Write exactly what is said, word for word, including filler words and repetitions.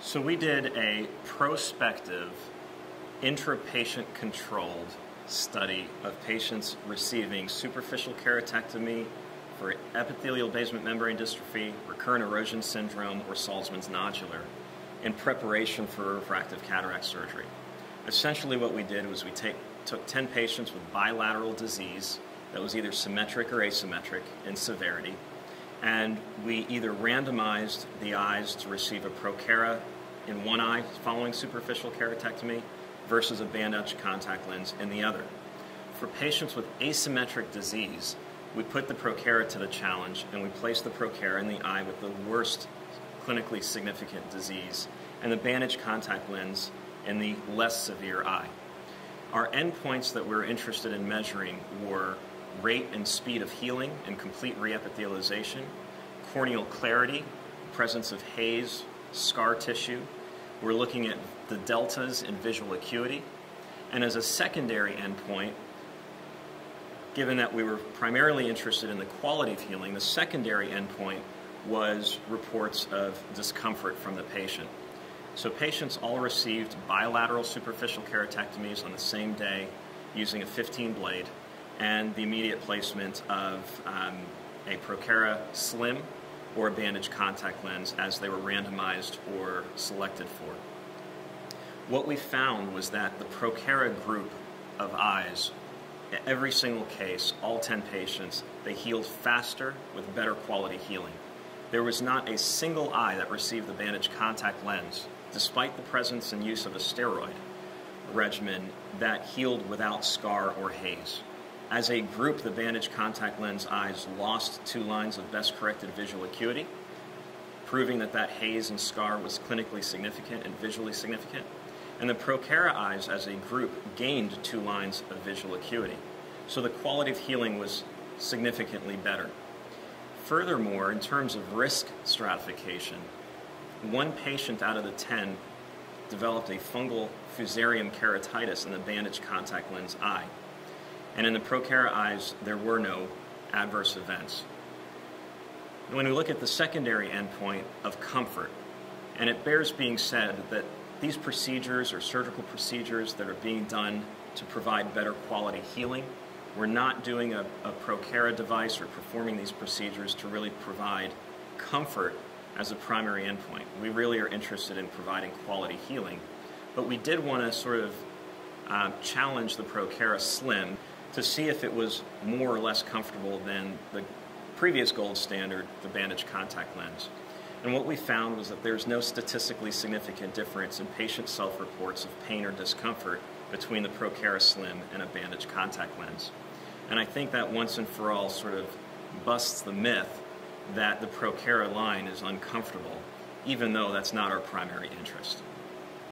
So we did a prospective, intra-patient controlled study of patients receiving superficial keratectomy for epithelial basement membrane dystrophy, recurrent erosion syndrome, or Salzmann's nodular in preparation for refractive cataract surgery. Essentially what we did was we take, took ten patients with bilateral disease that was either symmetric or asymmetric in severity, and we either randomized the eyes to receive a Prokera® in one eye following superficial keratectomy versus a bandage contact lens in the other. For patients with asymmetric disease, we put the Prokera® to the challenge and we placed the Prokera® in the eye with the worst clinically significant disease and the bandage contact lens in the less severe eye. Our endpoints that we were interested in measuring were rate and speed of healing and complete re-epithelialization, corneal clarity, presence of haze, scar tissue. We're looking at the deltas in visual acuity. And as a secondary endpoint, given that we were primarily interested in the quality of healing, the secondary endpoint was reports of discomfort from the patient. So patients all received bilateral superficial keratectomies on the same day using a fifteen blade and the immediate placement of um, a Prokera® slim or a bandage contact lens as they were randomized or selected for. What we found was that the Prokera® group of eyes, every single case, all ten patients, they healed faster with better quality healing. There was not a single eye that received the bandage contact lens, despite the presence and use of a steroid regimen, that healed without scar or haze. As a group, the bandage contact lens eyes lost two lines of best corrected visual acuity, proving that that haze and scar was clinically significant and visually significant. And the Prokera® eyes as a group gained two lines of visual acuity. So the quality of healing was significantly better. Furthermore, in terms of risk stratification, one patient out of the ten developed a fungal fusarium keratitis in the bandage contact lens eye. And in the Prokera® eyes, there were no adverse events. When we look at the secondary endpoint of comfort, and it bears being said that these procedures or surgical procedures that are being done to provide better quality healing, we're not doing a, a Prokera® device or performing these procedures to really provide comfort as a primary endpoint. We really are interested in providing quality healing. But we did want to sort of uh, challenge the Prokera® slim to see if it was more or less comfortable than the previous gold standard, the bandage contact lens. And what we found was that there's no statistically significant difference in patient self-reports of pain or discomfort between the Prokera® slim and a bandage contact lens. And I think that once and for all sort of busts the myth that the Prokera® line is uncomfortable, even though that's not our primary interest.